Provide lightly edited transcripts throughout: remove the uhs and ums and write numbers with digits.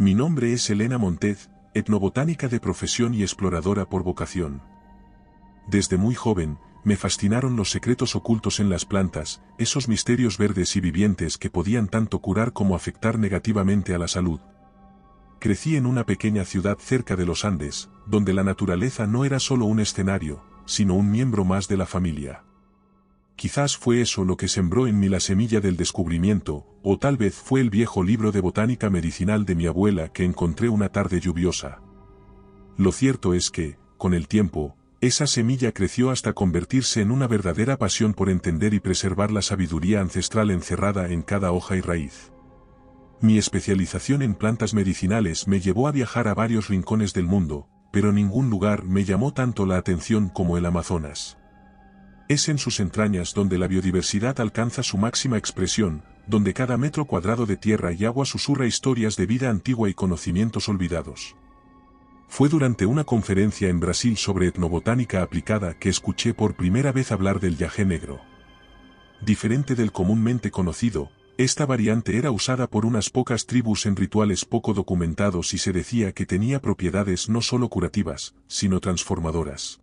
Mi nombre es Elena Montez, etnobotánica de profesión y exploradora por vocación. Desde muy joven, me fascinaron los secretos ocultos en las plantas, esos misterios verdes y vivientes que podían tanto curar como afectar negativamente a la salud. Crecí en una pequeña ciudad cerca de los Andes, donde la naturaleza no era solo un escenario, sino un miembro más de la familia. Quizás fue eso lo que sembró en mí la semilla del descubrimiento, o tal vez fue el viejo libro de botánica medicinal de mi abuela que encontré una tarde lluviosa. Lo cierto es que, con el tiempo, esa semilla creció hasta convertirse en una verdadera pasión por entender y preservar la sabiduría ancestral encerrada en cada hoja y raíz. Mi especialización en plantas medicinales me llevó a viajar a varios rincones del mundo, pero ningún lugar me llamó tanto la atención como el Amazonas. Es en sus entrañas donde la biodiversidad alcanza su máxima expresión, donde cada metro cuadrado de tierra y agua susurra historias de vida antigua y conocimientos olvidados. Fue durante una conferencia en Brasil sobre etnobotánica aplicada que escuché por primera vez hablar del yajé negro. Diferente del comúnmente conocido, esta variante era usada por unas pocas tribus en rituales poco documentados y se decía que tenía propiedades no solo curativas, sino transformadoras.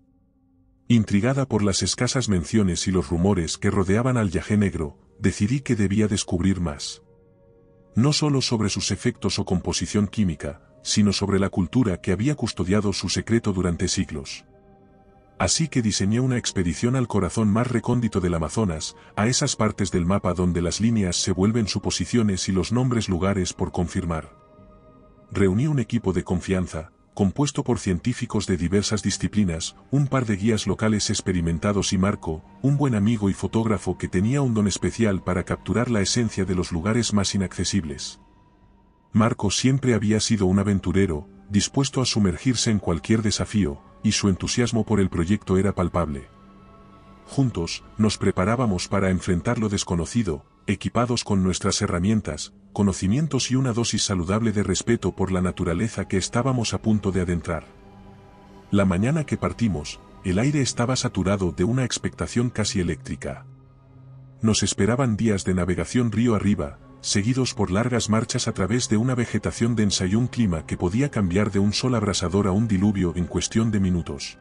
Intrigada por las escasas menciones y los rumores que rodeaban al yajé negro, decidí que debía descubrir más. No solo sobre sus efectos o composición química, sino sobre la cultura que había custodiado su secreto durante siglos. Así que diseñé una expedición al corazón más recóndito del Amazonas, a esas partes del mapa donde las líneas se vuelven suposiciones y los nombres lugares por confirmar. Reuní un equipo de confianza, compuesto por científicos de diversas disciplinas, un par de guías locales experimentados y Marco, un buen amigo y fotógrafo que tenía un don especial para capturar la esencia de los lugares más inaccesibles. Marco siempre había sido un aventurero, dispuesto a sumergirse en cualquier desafío, y su entusiasmo por el proyecto era palpable. Juntos, nos preparábamos para enfrentar lo desconocido, equipados con nuestras herramientas, conocimientos y una dosis saludable de respeto por la naturaleza que estábamos a punto de adentrar. La mañana que partimos, el aire estaba saturado de una expectación casi eléctrica. Nos esperaban días de navegación río arriba, seguidos por largas marchas a través de una vegetación densa y un clima que podía cambiar de un sol abrasador a un diluvio en cuestión de minutos.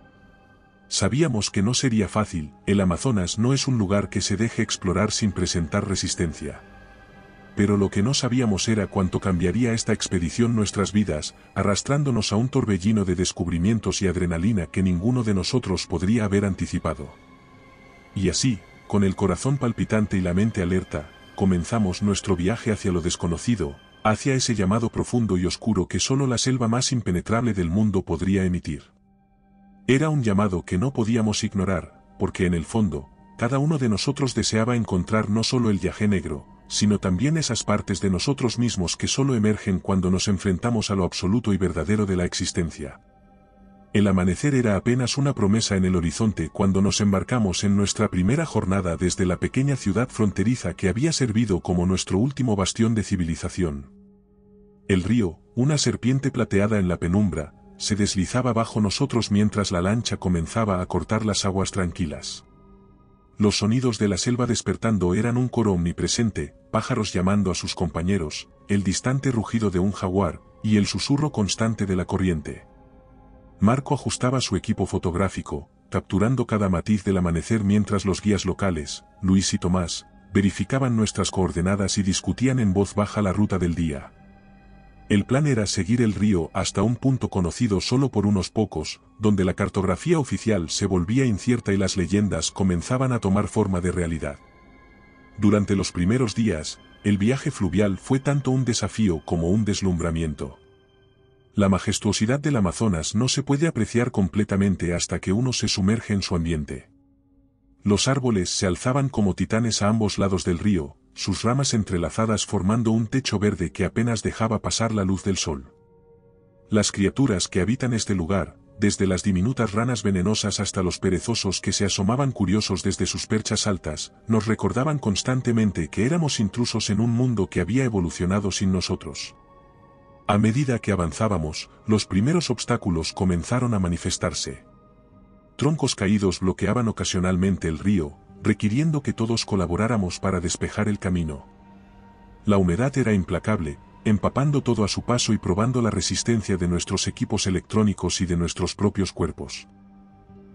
Sabíamos que no sería fácil, el Amazonas no es un lugar que se deje explorar sin presentar resistencia. Pero lo que no sabíamos era cuánto cambiaría esta expedición nuestras vidas, arrastrándonos a un torbellino de descubrimientos y adrenalina que ninguno de nosotros podría haber anticipado. Y así, con el corazón palpitante y la mente alerta, comenzamos nuestro viaje hacia lo desconocido, hacia ese llamado profundo y oscuro que solo la selva más impenetrable del mundo podría emitir. Era un llamado que no podíamos ignorar, porque en el fondo, cada uno de nosotros deseaba encontrar no solo el yajé negro, sino también esas partes de nosotros mismos que solo emergen cuando nos enfrentamos a lo absoluto y verdadero de la existencia. El amanecer era apenas una promesa en el horizonte cuando nos embarcamos en nuestra primera jornada desde la pequeña ciudad fronteriza que había servido como nuestro último bastión de civilización. El río, una serpiente plateada en la penumbra, se deslizaba bajo nosotros mientras la lancha comenzaba a cortar las aguas tranquilas. Los sonidos de la selva despertando eran un coro omnipresente, pájaros llamando a sus compañeros, el distante rugido de un jaguar, y el susurro constante de la corriente. Marco ajustaba su equipo fotográfico, capturando cada matiz del amanecer mientras los guías locales, Luis y Tomás, verificaban nuestras coordenadas y discutían en voz baja la ruta del día. El plan era seguir el río hasta un punto conocido solo por unos pocos, donde la cartografía oficial se volvía incierta y las leyendas comenzaban a tomar forma de realidad. Durante los primeros días, el viaje fluvial fue tanto un desafío como un deslumbramiento. La majestuosidad del Amazonas no se puede apreciar completamente hasta que uno se sumerge en su ambiente. Los árboles se alzaban como titanes a ambos lados del río, sus ramas entrelazadas formando un techo verde que apenas dejaba pasar la luz del sol. Las criaturas que habitan este lugar, desde las diminutas ranas venenosas hasta los perezosos que se asomaban curiosos desde sus perchas altas, nos recordaban constantemente que éramos intrusos en un mundo que había evolucionado sin nosotros. A medida que avanzábamos, los primeros obstáculos comenzaron a manifestarse. Troncos caídos bloqueaban ocasionalmente el río, requiriendo que todos colaboráramos para despejar el camino. La humedad era implacable, empapando todo a su paso y probando la resistencia de nuestros equipos electrónicos y de nuestros propios cuerpos.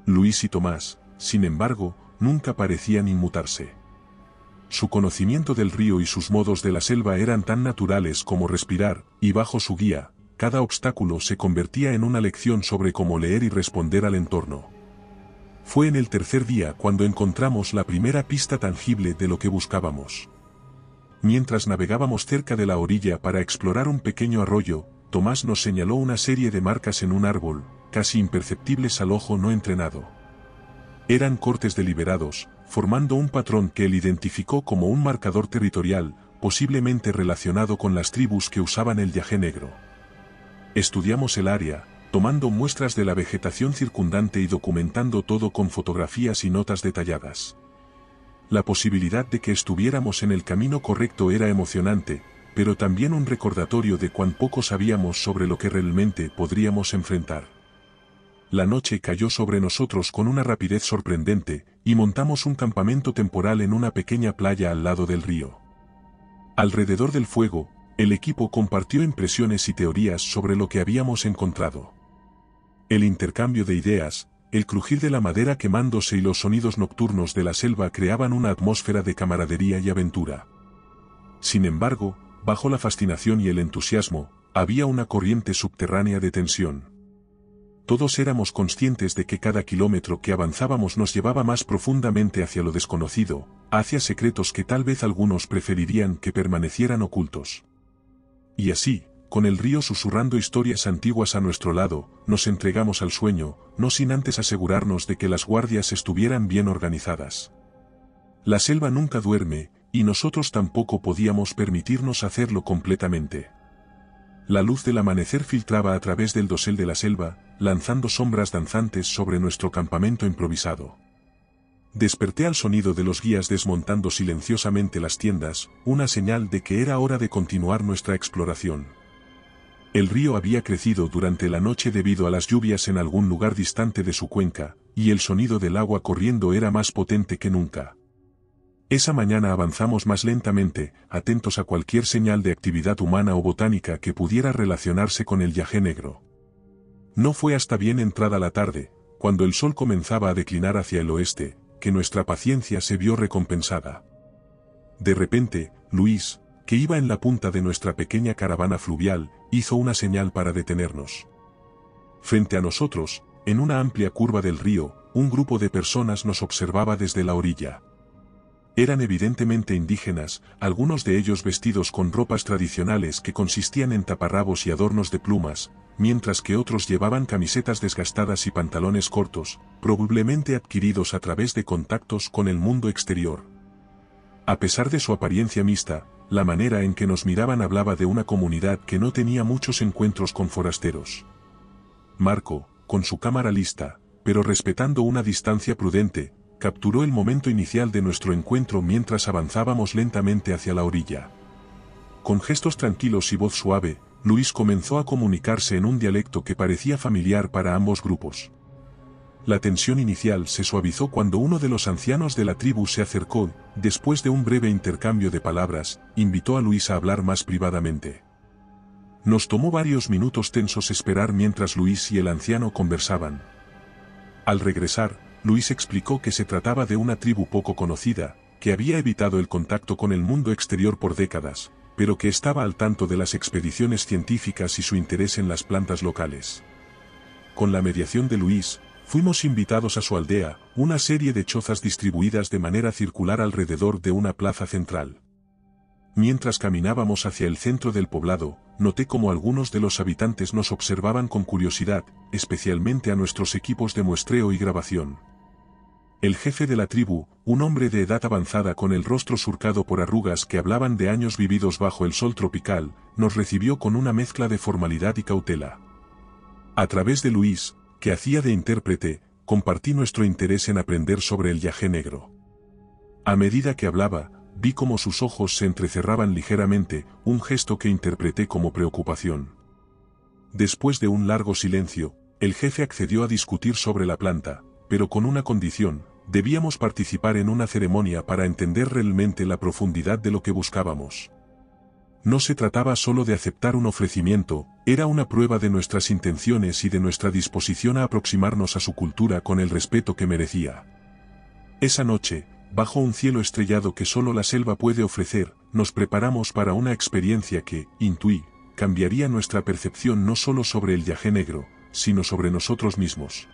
Luis y Tomás, sin embargo, nunca parecían inmutarse. Su conocimiento del río y sus modos de la selva eran tan naturales como respirar, y bajo su guía, cada obstáculo se convertía en una lección sobre cómo leer y responder al entorno. Fue en el tercer día cuando encontramos la primera pista tangible de lo que buscábamos. Mientras navegábamos cerca de la orilla para explorar un pequeño arroyo, Tomás nos señaló una serie de marcas en un árbol, casi imperceptibles al ojo no entrenado. Eran cortes deliberados, formando un patrón que él identificó como un marcador territorial, posiblemente relacionado con las tribus que usaban el yajé negro. Estudiamos el área, tomando muestras de la vegetación circundante y documentando todo con fotografías y notas detalladas. La posibilidad de que estuviéramos en el camino correcto era emocionante, pero también un recordatorio de cuán poco sabíamos sobre lo que realmente podríamos enfrentar. La noche cayó sobre nosotros con una rapidez sorprendente, y montamos un campamento temporal en una pequeña playa al lado del río. Alrededor del fuego, el equipo compartió impresiones y teorías sobre lo que habíamos encontrado. El intercambio de ideas, el crujir de la madera quemándose y los sonidos nocturnos de la selva creaban una atmósfera de camaradería y aventura. Sin embargo, bajo la fascinación y el entusiasmo, había una corriente subterránea de tensión. Todos éramos conscientes de que cada kilómetro que avanzábamos nos llevaba más profundamente hacia lo desconocido, hacia secretos que tal vez algunos preferirían que permanecieran ocultos. Y así, con el río susurrando historias antiguas a nuestro lado, nos entregamos al sueño, no sin antes asegurarnos de que las guardias estuvieran bien organizadas. La selva nunca duerme, y nosotros tampoco podíamos permitirnos hacerlo completamente. La luz del amanecer filtraba a través del dosel de la selva, lanzando sombras danzantes sobre nuestro campamento improvisado. Desperté al sonido de los guías desmontando silenciosamente las tiendas, una señal de que era hora de continuar nuestra exploración. El río había crecido durante la noche debido a las lluvias en algún lugar distante de su cuenca, y el sonido del agua corriendo era más potente que nunca. Esa mañana avanzamos más lentamente, atentos a cualquier señal de actividad humana o botánica que pudiera relacionarse con el yajé negro. No fue hasta bien entrada la tarde, cuando el sol comenzaba a declinar hacia el oeste, que nuestra paciencia se vio recompensada. De repente, Luis, que iba en la punta de nuestra pequeña caravana fluvial, hizo una señal para detenernos. Frente a nosotros, en una amplia curva del río, un grupo de personas nos observaba desde la orilla. Eran evidentemente indígenas, algunos de ellos vestidos con ropas tradicionales que consistían en taparrabos y adornos de plumas, mientras que otros llevaban camisetas desgastadas y pantalones cortos, probablemente adquiridos a través de contactos con el mundo exterior. A pesar de su apariencia mixta, la manera en que nos miraban hablaba de una comunidad que no tenía muchos encuentros con forasteros. Marco, con su cámara lista, pero respetando una distancia prudente, capturó el momento inicial de nuestro encuentro mientras avanzábamos lentamente hacia la orilla. Con gestos tranquilos y voz suave, Luis comenzó a comunicarse en un dialecto que parecía familiar para ambos grupos. La tensión inicial se suavizó cuando uno de los ancianos de la tribu se acercó, después de un breve intercambio de palabras, invitó a Luis a hablar más privadamente. Nos tomó varios minutos tensos esperar mientras Luis y el anciano conversaban. Al regresar, Luis explicó que se trataba de una tribu poco conocida, que había evitado el contacto con el mundo exterior por décadas, pero que estaba al tanto de las expediciones científicas y su interés en las plantas locales. Con la mediación de Luis, fuimos invitados a su aldea, una serie de chozas distribuidas de manera circular alrededor de una plaza central. Mientras caminábamos hacia el centro del poblado, noté cómo algunos de los habitantes nos observaban con curiosidad, especialmente a nuestros equipos de muestreo y grabación. El jefe de la tribu, un hombre de edad avanzada con el rostro surcado por arrugas que hablaban de años vividos bajo el sol tropical, nos recibió con una mezcla de formalidad y cautela. A través de Luis, que hacía de intérprete, compartí nuestro interés en aprender sobre el yajé negro. A medida que hablaba, vi cómo sus ojos se entrecerraban ligeramente, un gesto que interpreté como preocupación. Después de un largo silencio, el jefe accedió a discutir sobre la planta, pero con una condición: debíamos participar en una ceremonia para entender realmente la profundidad de lo que buscábamos. No se trataba solo de aceptar un ofrecimiento, era una prueba de nuestras intenciones y de nuestra disposición a aproximarnos a su cultura con el respeto que merecía. Esa noche, bajo un cielo estrellado que solo la selva puede ofrecer, nos preparamos para una experiencia que, intuí, cambiaría nuestra percepción no solo sobre el Yajé Negro, sino sobre nosotros mismos.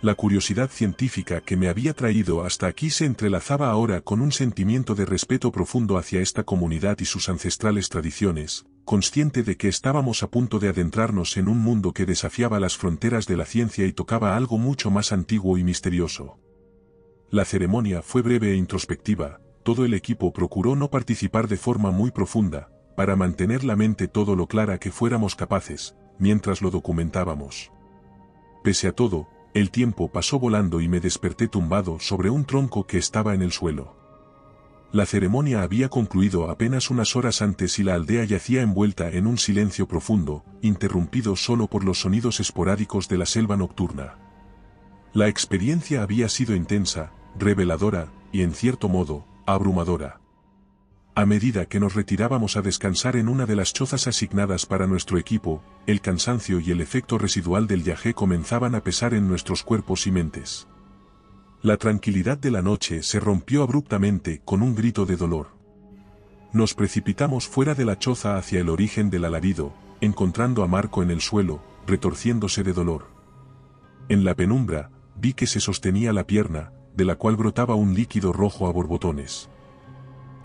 La curiosidad científica que me había traído hasta aquí se entrelazaba ahora con un sentimiento de respeto profundo hacia esta comunidad y sus ancestrales tradiciones, consciente de que estábamos a punto de adentrarnos en un mundo que desafiaba las fronteras de la ciencia y tocaba algo mucho más antiguo y misterioso. La ceremonia fue breve e introspectiva, todo el equipo procuró no participar de forma muy profunda, para mantener la mente todo lo clara que fuéramos capaces, mientras lo documentábamos. Pese a todo, el tiempo pasó volando y me desperté tumbado sobre un tronco que estaba en el suelo. La ceremonia había concluido apenas unas horas antes y la aldea yacía envuelta en un silencio profundo, interrumpido solo por los sonidos esporádicos de la selva nocturna. La experiencia había sido intensa, reveladora y, en cierto modo, abrumadora. A medida que nos retirábamos a descansar en una de las chozas asignadas para nuestro equipo, el cansancio y el efecto residual del yajé comenzaban a pesar en nuestros cuerpos y mentes. La tranquilidad de la noche se rompió abruptamente con un grito de dolor. Nos precipitamos fuera de la choza hacia el origen del alarido, encontrando a Marco en el suelo, retorciéndose de dolor. En la penumbra, vi que se sostenía la pierna, de la cual brotaba un líquido rojo a borbotones.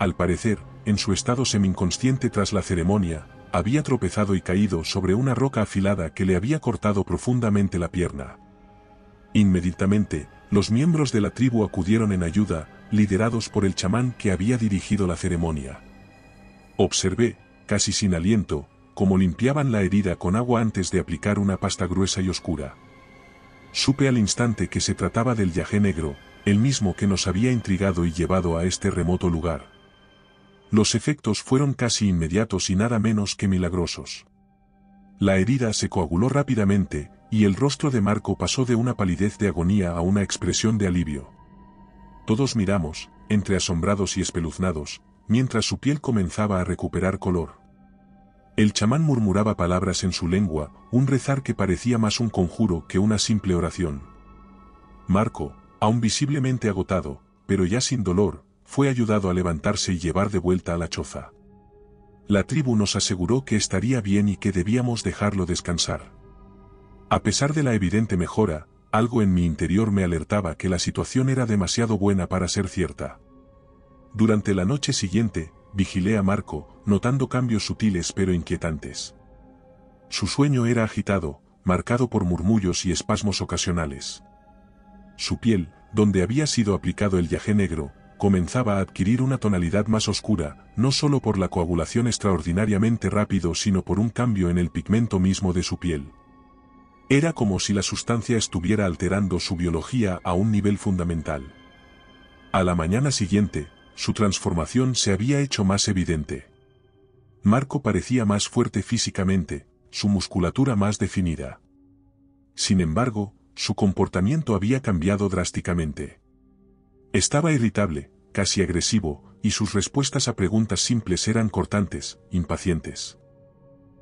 Al parecer, en su estado semi-inconsciente tras la ceremonia, había tropezado y caído sobre una roca afilada que le había cortado profundamente la pierna. Inmediatamente, los miembros de la tribu acudieron en ayuda, liderados por el chamán que había dirigido la ceremonia. Observé, casi sin aliento, cómo limpiaban la herida con agua antes de aplicar una pasta gruesa y oscura. Supe al instante que se trataba del Yajé Negro, el mismo que nos había intrigado y llevado a este remoto lugar. Los efectos fueron casi inmediatos y nada menos que milagrosos. La herida se coaguló rápidamente, y el rostro de Marco pasó de una palidez de agonía a una expresión de alivio. Todos miramos, entre asombrados y espeluznados, mientras su piel comenzaba a recuperar color. El chamán murmuraba palabras en su lengua, un rezar que parecía más un conjuro que una simple oración. Marco, aún visiblemente agotado, pero ya sin dolor, fue ayudado a levantarse y llevar de vuelta a la choza. La tribu nos aseguró que estaría bien y que debíamos dejarlo descansar. A pesar de la evidente mejora, algo en mi interior me alertaba que la situación era demasiado buena para ser cierta. Durante la noche siguiente, vigilé a Marco, notando cambios sutiles pero inquietantes. Su sueño era agitado, marcado por murmullos y espasmos ocasionales. Su piel, donde había sido aplicado el yajé negro, comenzaba a adquirir una tonalidad más oscura, no solo por la coagulación extraordinariamente rápido sino por un cambio en el pigmento mismo de su piel. Era como si la sustancia estuviera alterando su biología a un nivel fundamental. A la mañana siguiente, su transformación se había hecho más evidente. Marco parecía más fuerte físicamente, su musculatura más definida. Sin embargo, su comportamiento había cambiado drásticamente. Estaba irritable, casi agresivo, y sus respuestas a preguntas simples eran cortantes, impacientes.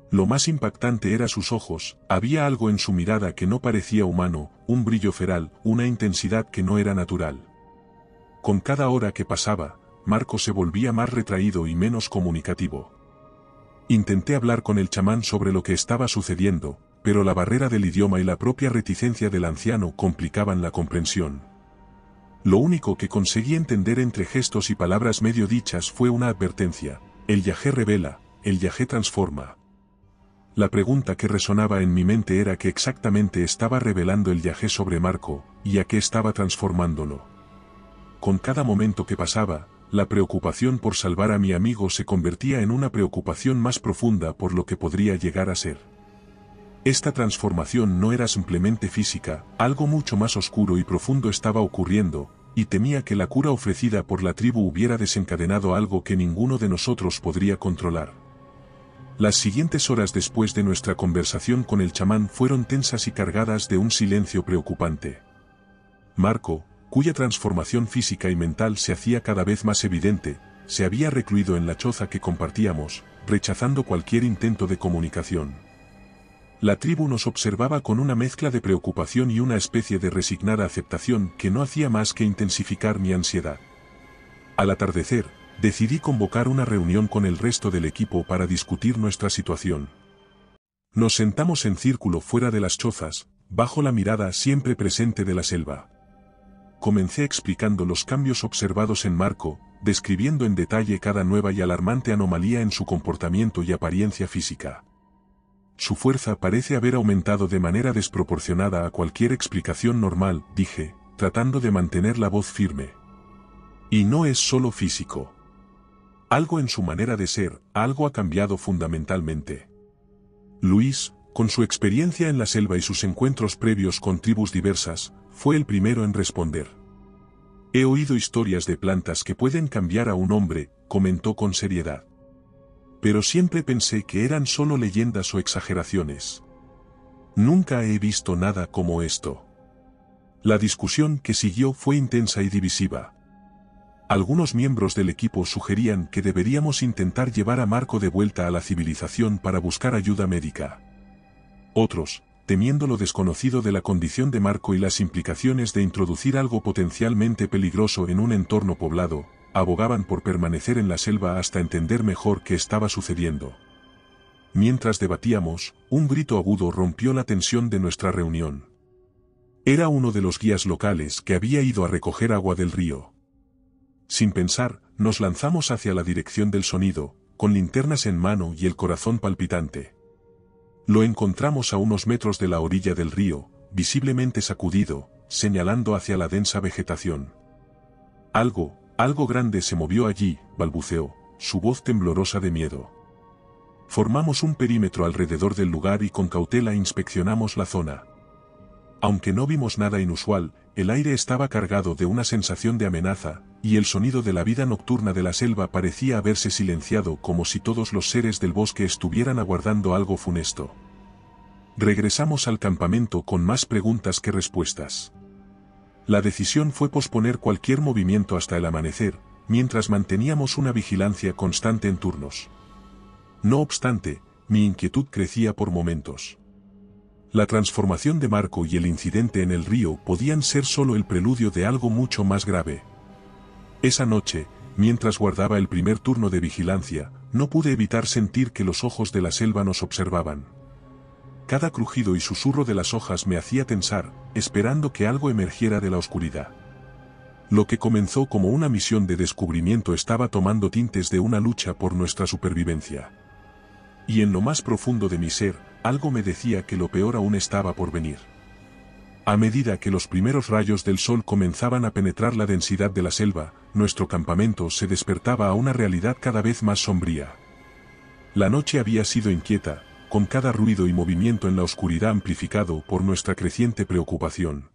Lo más impactante era sus ojos, había algo en su mirada que no parecía humano, un brillo feral, una intensidad que no era natural. Con cada hora que pasaba, Marco se volvía más retraído y menos comunicativo. Intenté hablar con el chamán sobre lo que estaba sucediendo, pero la barrera del idioma y la propia reticencia del anciano complicaban la comprensión. Lo único que conseguí entender entre gestos y palabras medio dichas fue una advertencia: el yajé revela, el yajé transforma. La pregunta que resonaba en mi mente era qué exactamente estaba revelando el yajé sobre Marco, y a qué estaba transformándolo. Con cada momento que pasaba, la preocupación por salvar a mi amigo se convertía en una preocupación más profunda por lo que podría llegar a ser. Esta transformación no era simplemente física, algo mucho más oscuro y profundo estaba ocurriendo, y temía que la cura ofrecida por la tribu hubiera desencadenado algo que ninguno de nosotros podría controlar. Las siguientes horas después de nuestra conversación con el chamán fueron tensas y cargadas de un silencio preocupante. Marco, cuya transformación física y mental se hacía cada vez más evidente, se había recluido en la choza que compartíamos, rechazando cualquier intento de comunicación. La tribu nos observaba con una mezcla de preocupación y una especie de resignada aceptación que no hacía más que intensificar mi ansiedad. Al atardecer, decidí convocar una reunión con el resto del equipo para discutir nuestra situación. Nos sentamos en círculo fuera de las chozas, bajo la mirada siempre presente de la selva. Comencé explicando los cambios observados en Marco, describiendo en detalle cada nueva y alarmante anomalía en su comportamiento y apariencia física. Su fuerza parece haber aumentado de manera desproporcionada a cualquier explicación normal, dije, tratando de mantener la voz firme. Y no es solo físico. Algo en su manera de ser, algo ha cambiado fundamentalmente. Luis, con su experiencia en la selva y sus encuentros previos con tribus diversas, fue el primero en responder. He oído historias de plantas que pueden cambiar a un hombre, comentó con seriedad. Pero siempre pensé que eran solo leyendas o exageraciones. Nunca he visto nada como esto. La discusión que siguió fue intensa y divisiva. Algunos miembros del equipo sugerían que deberíamos intentar llevar a Marco de vuelta a la civilización para buscar ayuda médica. Otros, temiendo lo desconocido de la condición de Marco y las implicaciones de introducir algo potencialmente peligroso en un entorno poblado, abogaban por permanecer en la selva hasta entender mejor qué estaba sucediendo. Mientras debatíamos, un grito agudo rompió la tensión de nuestra reunión. Era uno de los guías locales que había ido a recoger agua del río. Sin pensar, nos lanzamos hacia la dirección del sonido, con linternas en mano y el corazón palpitante. Lo encontramos a unos metros de la orilla del río, visiblemente sacudido, señalando hacia la densa vegetación. Algo grande se movió allí, balbuceó, su voz temblorosa de miedo. Formamos un perímetro alrededor del lugar y con cautela inspeccionamos la zona. Aunque no vimos nada inusual, el aire estaba cargado de una sensación de amenaza, y el sonido de la vida nocturna de la selva parecía haberse silenciado como si todos los seres del bosque estuvieran aguardando algo funesto. Regresamos al campamento con más preguntas que respuestas. La decisión fue posponer cualquier movimiento hasta el amanecer, mientras manteníamos una vigilancia constante en turnos. No obstante, mi inquietud crecía por momentos. La transformación de Marco y el incidente en el río podían ser solo el preludio de algo mucho más grave. Esa noche, mientras guardaba el primer turno de vigilancia, no pude evitar sentir que los ojos de la selva nos observaban. Cada crujido y susurro de las hojas me hacía tensar, esperando que algo emergiera de la oscuridad. Lo que comenzó como una misión de descubrimiento estaba tomando tintes de una lucha por nuestra supervivencia. Y en lo más profundo de mi ser, algo me decía que lo peor aún estaba por venir. A medida que los primeros rayos del sol comenzaban a penetrar la densidad de la selva, nuestro campamento se despertaba a una realidad cada vez más sombría. La noche había sido inquieta, con cada ruido y movimiento en la oscuridad amplificado por nuestra creciente preocupación.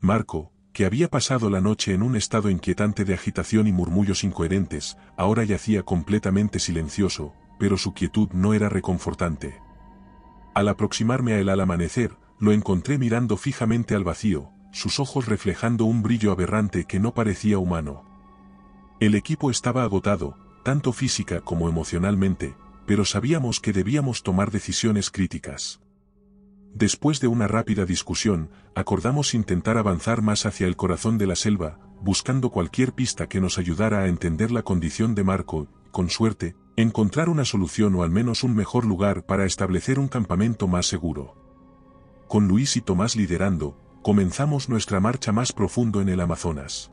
Marco, que había pasado la noche en un estado inquietante de agitación y murmullos incoherentes, ahora yacía completamente silencioso, pero su quietud no era reconfortante. Al aproximarme a él al amanecer, lo encontré mirando fijamente al vacío, sus ojos reflejando un brillo aberrante que no parecía humano. El equipo estaba agotado, tanto física como emocionalmente, pero sabíamos que debíamos tomar decisiones críticas. Después de una rápida discusión, acordamos intentar avanzar más hacia el corazón de la selva, buscando cualquier pista que nos ayudara a entender la condición de Marco, con suerte, encontrar una solución o al menos un mejor lugar para establecer un campamento más seguro. Con Luis y Tomás liderando, comenzamos nuestra marcha más profundo en el Amazonas.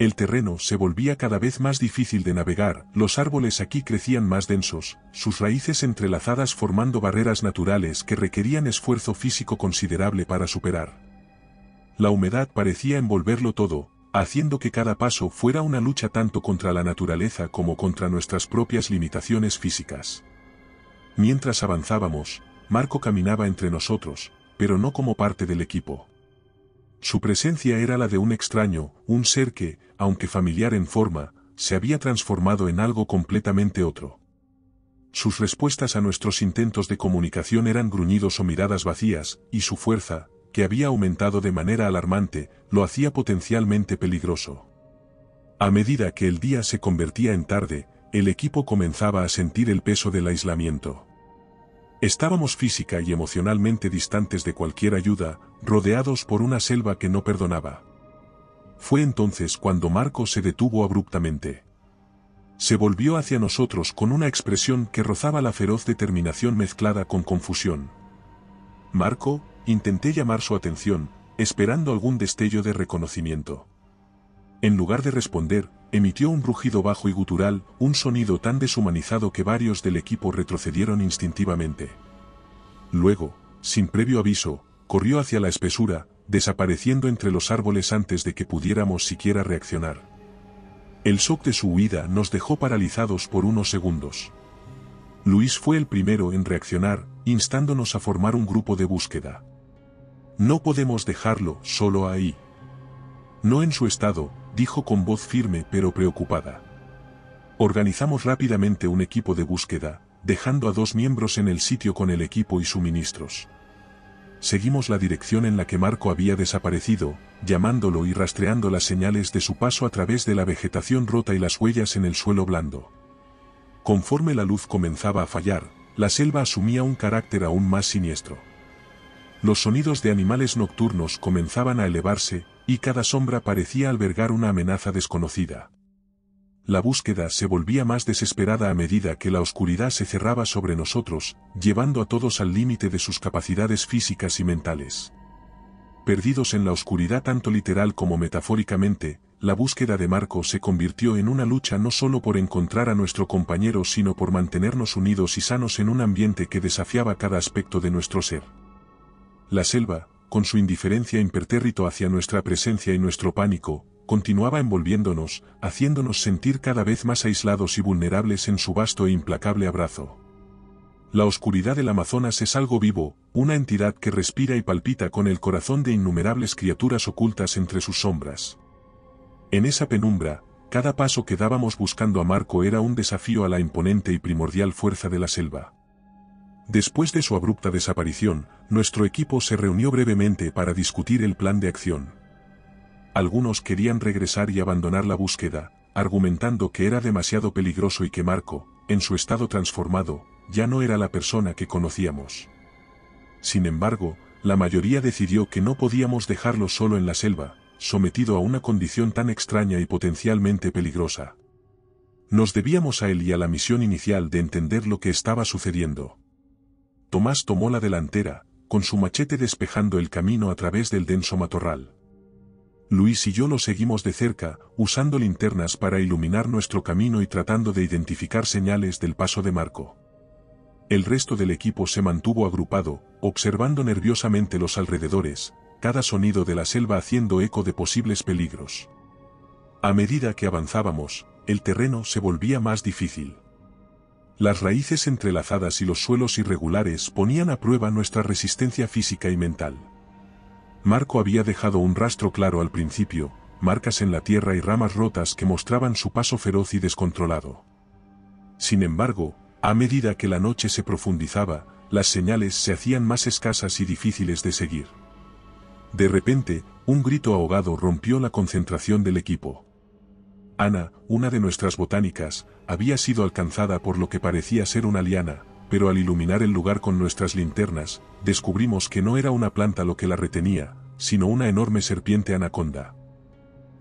El terreno se volvía cada vez más difícil de navegar, los árboles aquí crecían más densos, sus raíces entrelazadas formando barreras naturales que requerían esfuerzo físico considerable para superar. La humedad parecía envolverlo todo, haciendo que cada paso fuera una lucha tanto contra la naturaleza como contra nuestras propias limitaciones físicas. Mientras avanzábamos, Marco caminaba entre nosotros, pero no como parte del equipo. Su presencia era la de un extraño, un ser que, aunque familiar en forma, se había transformado en algo completamente otro. Sus respuestas a nuestros intentos de comunicación eran gruñidos o miradas vacías, y su fuerza, que había aumentado de manera alarmante, lo hacía potencialmente peligroso. A medida que el día se convertía en tarde, el equipo comenzaba a sentir el peso del aislamiento. Estábamos física y emocionalmente distantes de cualquier ayuda, rodeados por una selva que no perdonaba. Fue entonces cuando Marco se detuvo abruptamente. Se volvió hacia nosotros con una expresión que rozaba la feroz determinación mezclada con confusión. Marco, intenté llamar su atención, esperando algún destello de reconocimiento. En lugar de responder, emitió un rugido bajo y gutural, un sonido tan deshumanizado que varios del equipo retrocedieron instintivamente. Luego, sin previo aviso, corrió hacia la espesura, desapareciendo entre los árboles antes de que pudiéramos siquiera reaccionar. El shock de su huida nos dejó paralizados por unos segundos. Luis fue el primero en reaccionar, instándonos a formar un grupo de búsqueda. No podemos dejarlo solo ahí. No en su estado, dijo con voz firme pero preocupada. Organizamos rápidamente un equipo de búsqueda, dejando a 2 miembros en el sitio con el equipo y suministros. Seguimos la dirección en la que Marco había desaparecido, llamándolo y rastreando las señales de su paso a través de la vegetación rota y las huellas en el suelo blando. Conforme la luz comenzaba a fallar, la selva asumía un carácter aún más siniestro. Los sonidos de animales nocturnos comenzaban a elevarse, y cada sombra parecía albergar una amenaza desconocida. La búsqueda se volvía más desesperada a medida que la oscuridad se cerraba sobre nosotros, llevando a todos al límite de sus capacidades físicas y mentales. Perdidos en la oscuridad tanto literal como metafóricamente, la búsqueda de Marco se convirtió en una lucha no solo por encontrar a nuestro compañero sino por mantenernos unidos y sanos en un ambiente que desafiaba cada aspecto de nuestro ser. La selva, con su indiferencia impertérrito hacia nuestra presencia y nuestro pánico, continuaba envolviéndonos, haciéndonos sentir cada vez más aislados y vulnerables en su vasto e implacable abrazo. La oscuridad del Amazonas es algo vivo, una entidad que respira y palpita con el corazón de innumerables criaturas ocultas entre sus sombras. En esa penumbra, cada paso que dábamos buscando a Marco era un desafío a la imponente y primordial fuerza de la selva. Después de su abrupta desaparición, nuestro equipo se reunió brevemente para discutir el plan de acción. Algunos querían regresar y abandonar la búsqueda, argumentando que era demasiado peligroso y que Marco, en su estado transformado, ya no era la persona que conocíamos. Sin embargo, la mayoría decidió que no podíamos dejarlo solo en la selva, sometido a una condición tan extraña y potencialmente peligrosa. Nos debíamos a él y a la misión inicial de entender lo que estaba sucediendo. Tomás tomó la delantera, con su machete despejando el camino a través del denso matorral. Luis y yo lo seguimos de cerca, usando linternas para iluminar nuestro camino y tratando de identificar señales del paso de Marco. El resto del equipo se mantuvo agrupado, observando nerviosamente los alrededores, cada sonido de la selva haciendo eco de posibles peligros. A medida que avanzábamos, el terreno se volvía más difícil. Las raíces entrelazadas y los suelos irregulares ponían a prueba nuestra resistencia física y mental. Marco había dejado un rastro claro al principio, marcas en la tierra y ramas rotas que mostraban su paso feroz y descontrolado. Sin embargo, a medida que la noche se profundizaba, las señales se hacían más escasas y difíciles de seguir. De repente, un grito ahogado rompió la concentración del equipo. Ana, una de nuestras botánicas, había sido alcanzada por lo que parecía ser una liana, pero al iluminar el lugar con nuestras linternas, descubrimos que no era una planta lo que la retenía, sino una enorme serpiente anaconda.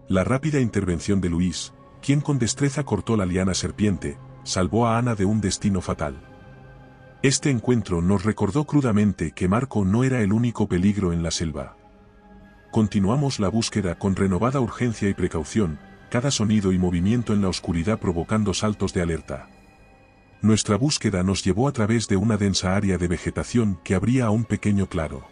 La rápida intervención de Luis, quien con destreza cortó la liana serpiente, salvó a Ana de un destino fatal. Este encuentro nos recordó crudamente que Marco no era el único peligro en la selva. Continuamos la búsqueda con renovada urgencia y precaución, cada sonido y movimiento en la oscuridad provocando saltos de alerta. Nuestra búsqueda nos llevó a través de una densa área de vegetación que abría a un pequeño claro.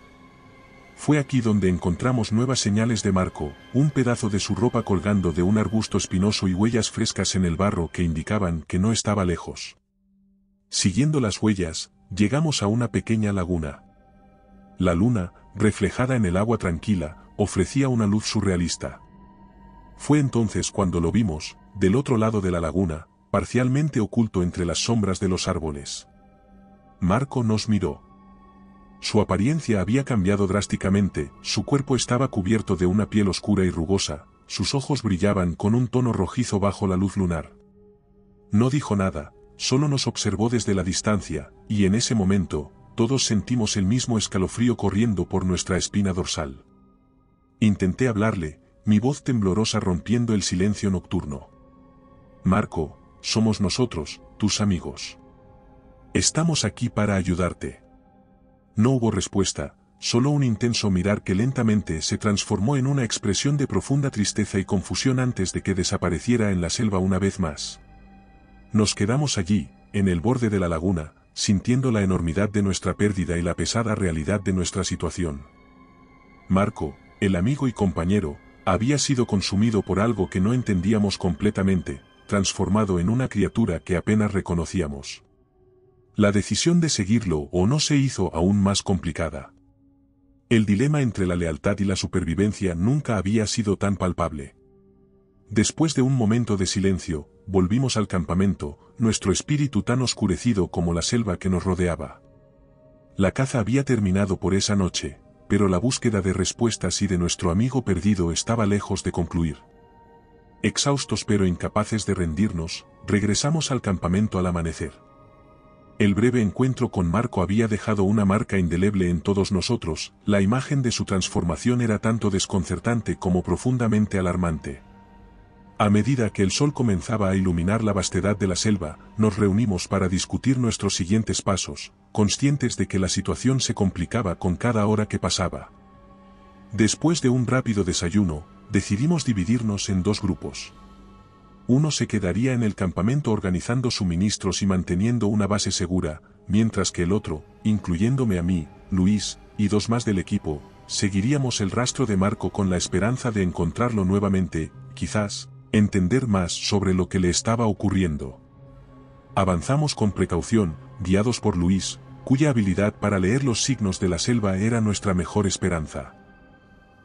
Fue aquí donde encontramos nuevas señales de Marco, un pedazo de su ropa colgando de un arbusto espinoso y huellas frescas en el barro que indicaban que no estaba lejos. Siguiendo las huellas, llegamos a una pequeña laguna. La luna, reflejada en el agua tranquila, ofrecía una luz surrealista. Fue entonces cuando lo vimos, del otro lado de la laguna, parcialmente oculto entre las sombras de los árboles. Marco nos miró. Su apariencia había cambiado drásticamente, su cuerpo estaba cubierto de una piel oscura y rugosa, sus ojos brillaban con un tono rojizo bajo la luz lunar. No dijo nada, solo nos observó desde la distancia, y en ese momento, todos sentimos el mismo escalofrío corriendo por nuestra espina dorsal. Intenté hablarle, mi voz temblorosa rompiendo el silencio nocturno. Marco, somos nosotros, tus amigos. Estamos aquí para ayudarte. No hubo respuesta, solo un intenso mirar que lentamente se transformó en una expresión de profunda tristeza y confusión antes de que desapareciera en la selva una vez más. Nos quedamos allí, en el borde de la laguna, sintiendo la enormidad de nuestra pérdida y la pesada realidad de nuestra situación. Marco, el amigo y compañero, había sido consumido por algo que no entendíamos completamente, transformado en una criatura que apenas reconocíamos. La decisión de seguirlo o no se hizo aún más complicada. El dilema entre la lealtad y la supervivencia nunca había sido tan palpable. Después de un momento de silencio, volvimos al campamento, nuestro espíritu tan oscurecido como la selva que nos rodeaba. La caza había terminado por esa noche, pero la búsqueda de respuestas y de nuestro amigo perdido estaba lejos de concluir. Exhaustos pero incapaces de rendirnos, regresamos al campamento al amanecer. El breve encuentro con Marco había dejado una marca indeleble en todos nosotros, la imagen de su transformación era tanto desconcertante como profundamente alarmante. A medida que el sol comenzaba a iluminar la vastedad de la selva, nos reunimos para discutir nuestros siguientes pasos, conscientes de que la situación se complicaba con cada hora que pasaba. Después de un rápido desayuno, decidimos dividirnos en dos grupos. Uno se quedaría en el campamento organizando suministros y manteniendo una base segura, mientras que el otro, incluyéndome a mí, Luis, y dos más del equipo, seguiríamos el rastro de Marco con la esperanza de encontrarlo nuevamente, quizás, entender más sobre lo que le estaba ocurriendo. Avanzamos con precaución, guiados por Luis, cuya habilidad para leer los signos de la selva era nuestra mejor esperanza.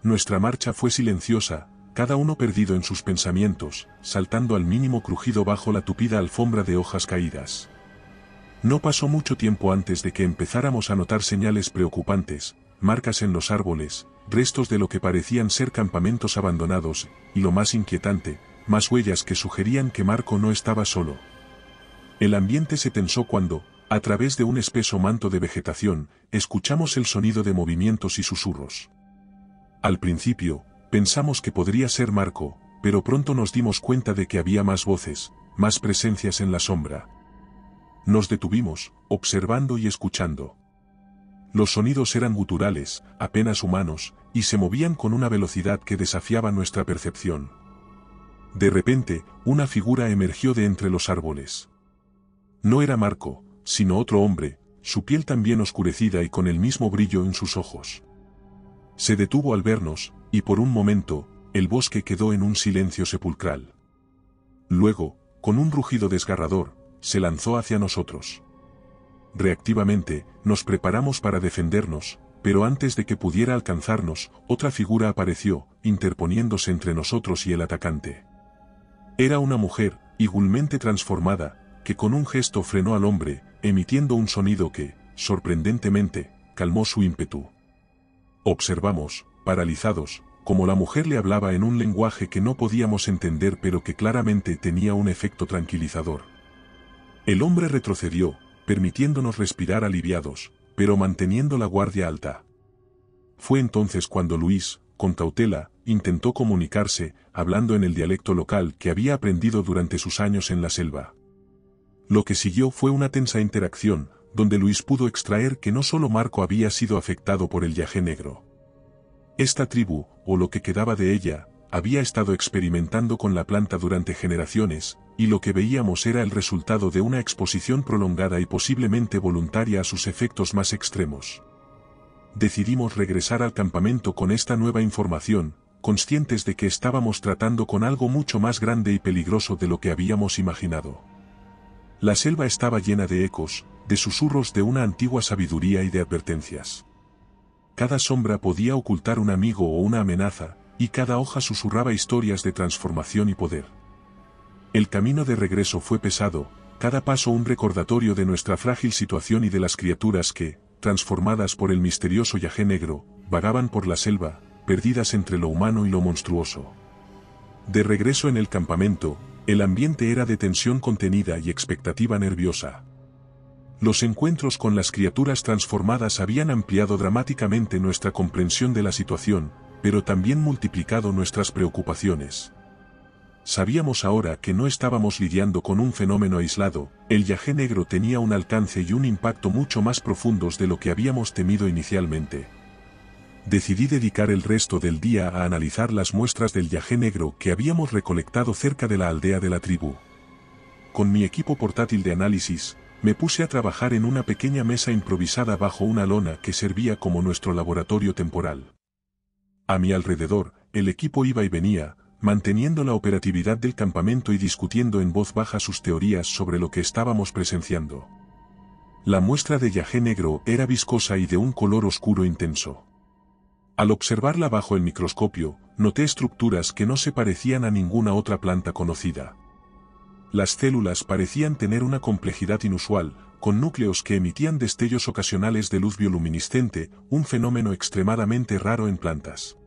Nuestra marcha fue silenciosa, cada uno perdido en sus pensamientos, saltando al mínimo crujido bajo la tupida alfombra de hojas caídas. No pasó mucho tiempo antes de que empezáramos a notar señales preocupantes, marcas en los árboles, restos de lo que parecían ser campamentos abandonados, y lo más inquietante, más huellas que sugerían que Marco no estaba solo. El ambiente se tensó cuando, a través de un espeso manto de vegetación, escuchamos el sonido de movimientos y susurros. Al principio, pensamos que podría ser Marco, pero pronto nos dimos cuenta de que había más voces, más presencias en la sombra. Nos detuvimos, observando y escuchando. Los sonidos eran guturales, apenas humanos, y se movían con una velocidad que desafiaba nuestra percepción. De repente, una figura emergió de entre los árboles. No era Marco, sino otro hombre, su piel también oscurecida y con el mismo brillo en sus ojos. Se detuvo al vernos, y por un momento, el bosque quedó en un silencio sepulcral. Luego, con un rugido desgarrador, se lanzó hacia nosotros. Reactivamente, nos preparamos para defendernos, pero antes de que pudiera alcanzarnos, otra figura apareció, interponiéndose entre nosotros y el atacante. Era una mujer, igualmente transformada, que con un gesto frenó al hombre, emitiendo un sonido que, sorprendentemente, calmó su ímpetu. Observamos, paralizados, como la mujer le hablaba en un lenguaje que no podíamos entender pero que claramente tenía un efecto tranquilizador. El hombre retrocedió, permitiéndonos respirar aliviados, pero manteniendo la guardia alta. Fue entonces cuando Luis, con cautela, intentó comunicarse, hablando en el dialecto local que había aprendido durante sus años en la selva. Lo que siguió fue una tensa interacción, donde Luis pudo extraer que no solo Marco había sido afectado por el Yajé Negro. Esta tribu, o lo que quedaba de ella, había estado experimentando con la planta durante generaciones, y lo que veíamos era el resultado de una exposición prolongada y posiblemente voluntaria a sus efectos más extremos. Decidimos regresar al campamento con esta nueva información, conscientes de que estábamos tratando con algo mucho más grande y peligroso de lo que habíamos imaginado. La selva estaba llena de ecos, de susurros de una antigua sabiduría y de advertencias. Cada sombra podía ocultar un amigo o una amenaza, y cada hoja susurraba historias de transformación y poder. El camino de regreso fue pesado, cada paso un recordatorio de nuestra frágil situación y de las criaturas que, transformadas por el misterioso Yajé Negro, vagaban por la selva, perdidas entre lo humano y lo monstruoso. De regreso en el campamento, El ambiente era de tensión contenida y expectativa nerviosa. Los encuentros con las criaturas transformadas habían ampliado dramáticamente nuestra comprensión de la situación, pero también multiplicado nuestras preocupaciones. Sabíamos ahora que no estábamos lidiando con un fenómeno aislado, el Yajé Negro tenía un alcance y un impacto mucho más profundos de lo que habíamos temido inicialmente. Decidí dedicar el resto del día a analizar las muestras del Yajé Negro que habíamos recolectado cerca de la aldea de la tribu. Con mi equipo portátil de análisis, me puse a trabajar en una pequeña mesa improvisada bajo una lona que servía como nuestro laboratorio temporal. A mi alrededor, el equipo iba y venía, manteniendo la operatividad del campamento y discutiendo en voz baja sus teorías sobre lo que estábamos presenciando. La muestra de Yajé Negro era viscosa y de un color oscuro intenso. Al observarla bajo el microscopio, noté estructuras que no se parecían a ninguna otra planta conocida. Las células parecían tener una complejidad inusual, con núcleos que emitían destellos ocasionales de luz bioluminiscente, un fenómeno extremadamente raro en plantas.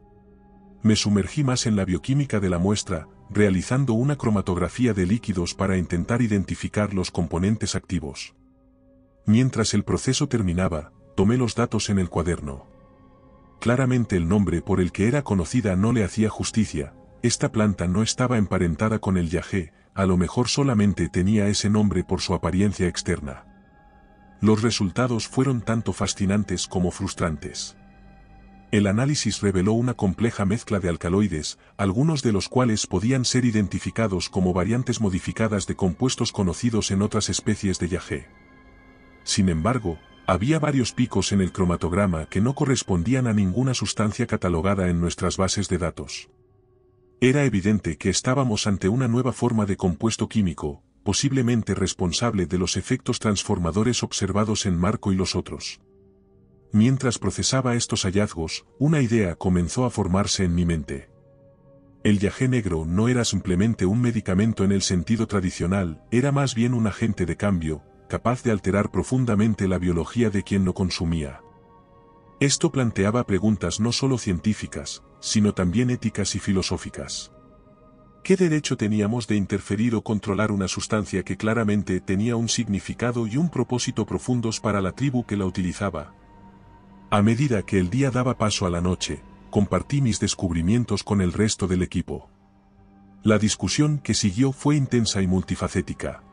Me sumergí más en la bioquímica de la muestra, realizando una cromatografía de líquidos para intentar identificar los componentes activos. Mientras el proceso terminaba, tomé los datos en el cuaderno. Claramente el nombre por el que era conocida no le hacía justicia, esta planta no estaba emparentada con el yajé, a lo mejor solamente tenía ese nombre por su apariencia externa. Los resultados fueron tanto fascinantes como frustrantes. El análisis reveló una compleja mezcla de alcaloides, algunos de los cuales podían ser identificados como variantes modificadas de compuestos conocidos en otras especies de yajé. Sin embargo, había varios picos en el cromatograma que no correspondían a ninguna sustancia catalogada en nuestras bases de datos. Era evidente que estábamos ante una nueva forma de compuesto químico, posiblemente responsable de los efectos transformadores observados en Marco y los otros. Mientras procesaba estos hallazgos, una idea comenzó a formarse en mi mente. El yajé negro no era simplemente un medicamento en el sentido tradicional, era más bien un agente de cambio, capaz de alterar profundamente la biología de quien lo consumía. Esto planteaba preguntas no solo científicas, sino también éticas y filosóficas. ¿Qué derecho teníamos de interferir o controlar una sustancia que claramente tenía un significado y un propósito profundos para la tribu que la utilizaba? A medida que el día daba paso a la noche, compartí mis descubrimientos con el resto del equipo. La discusión que siguió fue intensa y multifacética.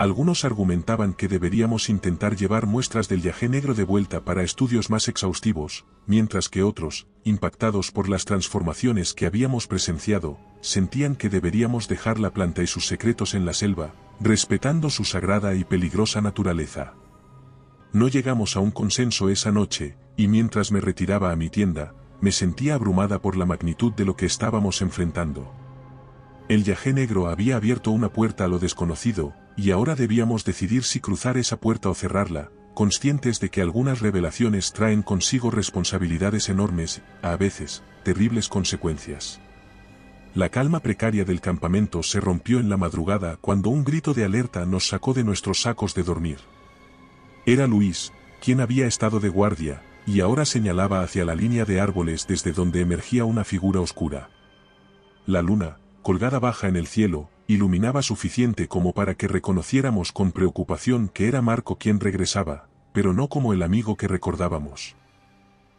Algunos argumentaban que deberíamos intentar llevar muestras del yajé negro de vuelta para estudios más exhaustivos, mientras que otros, impactados por las transformaciones que habíamos presenciado, sentían que deberíamos dejar la planta y sus secretos en la selva, respetando su sagrada y peligrosa naturaleza. No llegamos a un consenso esa noche, y mientras me retiraba a mi tienda, me sentía abrumada por la magnitud de lo que estábamos enfrentando. El yajé negro había abierto una puerta a lo desconocido, y ahora debíamos decidir si cruzar esa puerta o cerrarla, conscientes de que algunas revelaciones traen consigo responsabilidades enormes, a veces, terribles consecuencias. La calma precaria del campamento se rompió en la madrugada cuando un grito de alerta nos sacó de nuestros sacos de dormir. Era Luis, quien había estado de guardia, y ahora señalaba hacia la línea de árboles desde donde emergía una figura oscura. La luna, colgada baja en el cielo, iluminaba suficiente como para que reconociéramos con preocupación que era Marco quien regresaba, pero no como el amigo que recordábamos.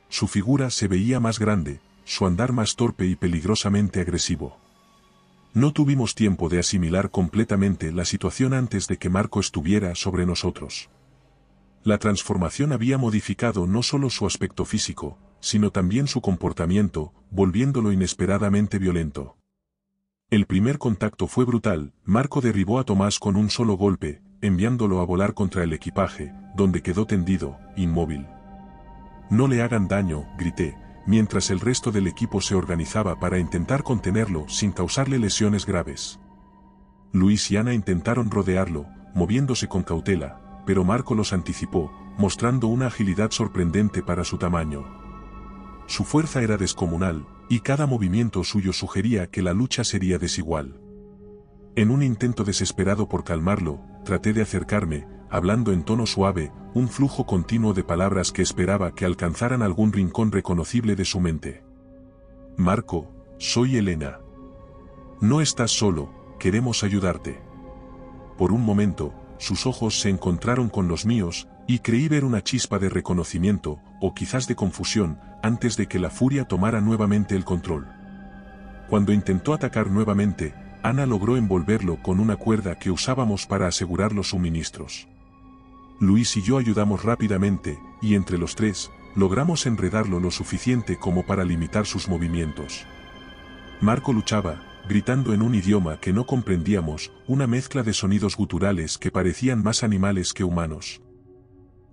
Su figura se veía más grande, su andar más torpe y peligrosamente agresivo. No tuvimos tiempo de asimilar completamente la situación antes de que Marco estuviera sobre nosotros. La transformación había modificado no solo su aspecto físico, sino también su comportamiento, volviéndolo inesperadamente violento. El primer contacto fue brutal, Marco derribó a Tomás con un solo golpe, enviándolo a volar contra el equipaje, donde quedó tendido, inmóvil. «No le hagan daño», grité, mientras el resto del equipo se organizaba para intentar contenerlo sin causarle lesiones graves. Luis y Ana intentaron rodearlo, moviéndose con cautela, pero Marco los anticipó, mostrando una agilidad sorprendente para su tamaño. Su fuerza era descomunal, y cada movimiento suyo sugería que la lucha sería desigual. En un intento desesperado por calmarlo, traté de acercarme, hablando en tono suave, un flujo continuo de palabras que esperaba que alcanzaran algún rincón reconocible de su mente. «Marco, soy Elena. No estás solo, queremos ayudarte. Por un momento, sus ojos se encontraron con los míos, y creí ver una chispa de reconocimiento, o quizás de confusión, antes de que la furia tomara nuevamente el control. Cuando intentó atacar nuevamente, Ana logró envolverlo con una cuerda que usábamos para asegurar los suministros. Luis y yo ayudamos rápidamente, y entre los tres, logramos enredarlo lo suficiente como para limitar sus movimientos. Marco luchaba, gritando en un idioma que no comprendíamos, una mezcla de sonidos guturales que parecían más animales que humanos.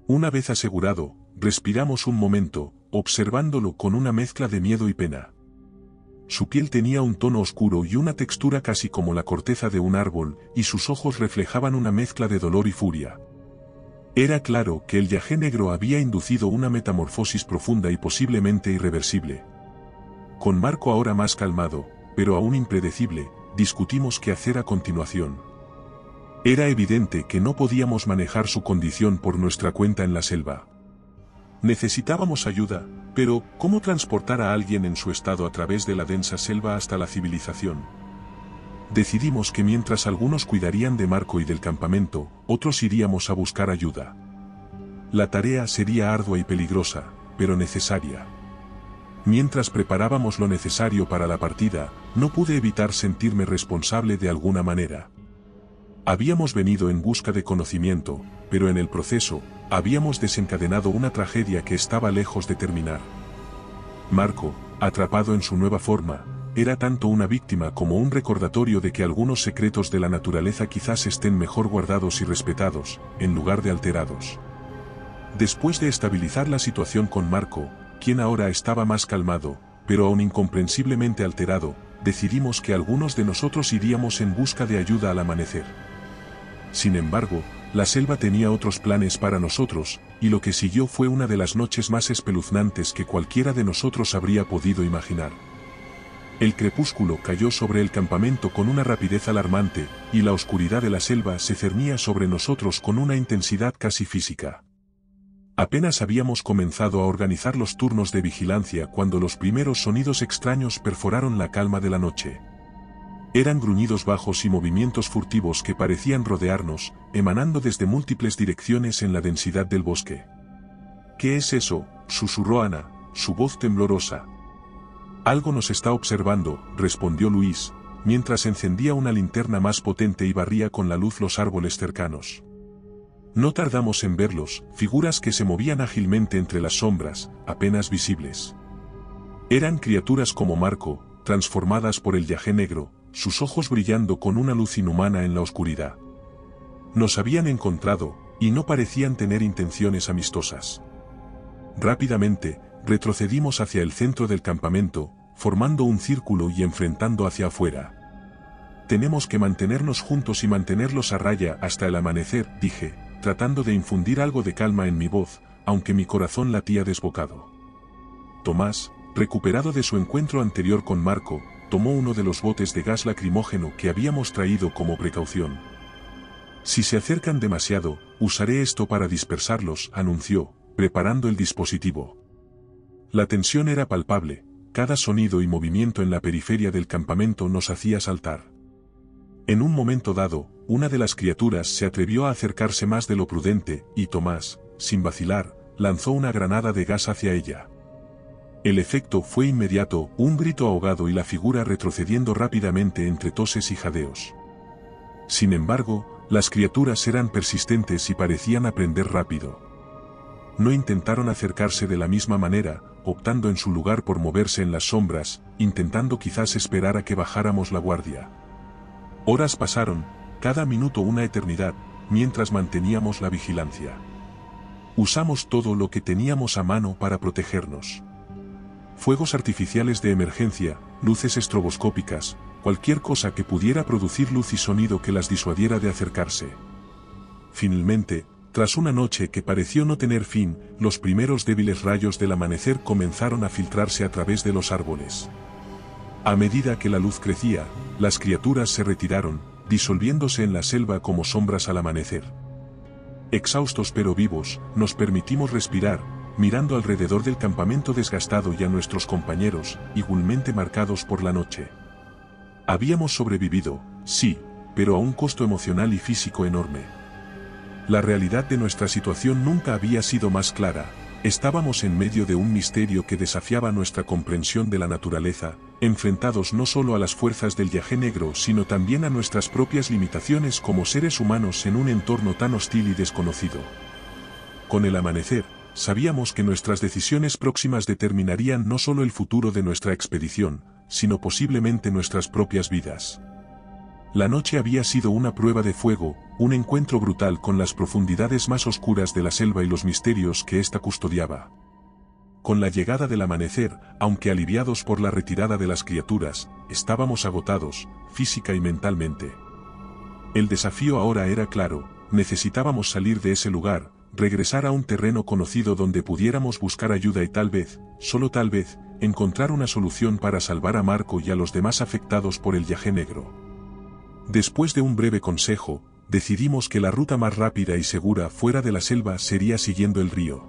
Una vez asegurado, respiramos un momento, observándolo con una mezcla de miedo y pena. Su piel tenía un tono oscuro y una textura casi como la corteza de un árbol, y sus ojos reflejaban una mezcla de dolor y furia. Era claro que el Yajé Negro había inducido una metamorfosis profunda y posiblemente irreversible. Con Marco ahora más calmado, pero aún impredecible, discutimos qué hacer a continuación. Era evidente que no podíamos manejar su condición por nuestra cuenta en la selva. Necesitábamos ayuda, pero ¿cómo transportar a alguien en su estado a través de la densa selva hasta la civilización? Decidimos que mientras algunos cuidarían de Marco y del campamento, otros iríamos a buscar ayuda. La tarea sería ardua y peligrosa, pero necesaria. Mientras preparábamos lo necesario para la partida, no pude evitar sentirme responsable de alguna manera. Habíamos venido en busca de conocimiento, pero en el proceso, habíamos desencadenado una tragedia que estaba lejos de terminar. Marco, atrapado en su nueva forma, era tanto una víctima como un recordatorio de que algunos secretos de la naturaleza quizás estén mejor guardados y respetados, en lugar de alterados. Después de estabilizar la situación con Marco, quien ahora estaba más calmado, pero aún incomprensiblemente alterado, decidimos que algunos de nosotros iríamos en busca de ayuda al amanecer. Sin embargo, la selva tenía otros planes para nosotros, y lo que siguió fue una de las noches más espeluznantes que cualquiera de nosotros habría podido imaginar. El crepúsculo cayó sobre el campamento con una rapidez alarmante, y la oscuridad de la selva se cernía sobre nosotros con una intensidad casi física. Apenas habíamos comenzado a organizar los turnos de vigilancia cuando los primeros sonidos extraños perforaron la calma de la noche. Eran gruñidos bajos y movimientos furtivos que parecían rodearnos, emanando desde múltiples direcciones en la densidad del bosque. «¿Qué es eso?», susurró Ana, su voz temblorosa. «Algo nos está observando», respondió Luis, mientras encendía una linterna más potente y barría con la luz los árboles cercanos. No tardamos en verlos, figuras que se movían ágilmente entre las sombras, apenas visibles. Eran criaturas como Marco, transformadas por el Yajé Negro, sus ojos brillando con una luz inhumana en la oscuridad. Nos habían encontrado, y no parecían tener intenciones amistosas. Rápidamente, retrocedimos hacia el centro del campamento, formando un círculo y enfrentando hacia afuera. «Tenemos que mantenernos juntos y mantenerlos a raya hasta el amanecer», dije, tratando de infundir algo de calma en mi voz, aunque mi corazón latía desbocado. Tomás, recuperado de su encuentro anterior con Marco, tomó uno de los botes de gas lacrimógeno que habíamos traído como precaución. «Si se acercan demasiado, usaré esto para dispersarlos», anunció, preparando el dispositivo. La tensión era palpable, cada sonido y movimiento en la periferia del campamento nos hacía saltar. En un momento dado, una de las criaturas se atrevió a acercarse más de lo prudente, y Tomás, sin vacilar, lanzó una granada de gas hacia ella. El efecto fue inmediato, un grito ahogado y la figura retrocediendo rápidamente entre toses y jadeos. Sin embargo, las criaturas eran persistentes y parecían aprender rápido. No intentaron acercarse de la misma manera, optando en su lugar por moverse en las sombras, intentando quizás esperar a que bajáramos la guardia. Horas pasaron, cada minuto una eternidad, mientras manteníamos la vigilancia. Usamos todo lo que teníamos a mano para protegernos. Fuegos artificiales de emergencia, luces estroboscópicas, cualquier cosa que pudiera producir luz y sonido que las disuadiera de acercarse. Finalmente, tras una noche que pareció no tener fin, los primeros débiles rayos del amanecer comenzaron a filtrarse a través de los árboles. A medida que la luz crecía, las criaturas se retiraron, disolviéndose en la selva como sombras al amanecer. Exhaustos pero vivos, nos permitimos respirar, mirando alrededor del campamento desgastado y a nuestros compañeros, igualmente marcados por la noche. Habíamos sobrevivido, Sí, pero a un costo emocional y físico enorme. La realidad de nuestra situación nunca había sido más clara. Estábamos en medio de un misterio que desafiaba nuestra comprensión de la naturaleza, enfrentados no solo a las fuerzas del Yajé Negro sino también a nuestras propias limitaciones como seres humanos en un entorno tan hostil y desconocido. Con el amanecer, sabíamos que nuestras decisiones próximas determinarían no solo el futuro de nuestra expedición, sino posiblemente nuestras propias vidas. La noche había sido una prueba de fuego, un encuentro brutal con las profundidades más oscuras de la selva y los misterios que ésta custodiaba. Con la llegada del amanecer, aunque aliviados por la retirada de las criaturas, estábamos agotados, física y mentalmente. El desafío ahora era claro, necesitábamos salir de ese lugar, regresar a un terreno conocido donde pudiéramos buscar ayuda y tal vez, solo tal vez, encontrar una solución para salvar a Marco y a los demás afectados por el Yajé Negro. Después de un breve consejo, decidimos que la ruta más rápida y segura fuera de la selva sería siguiendo el río.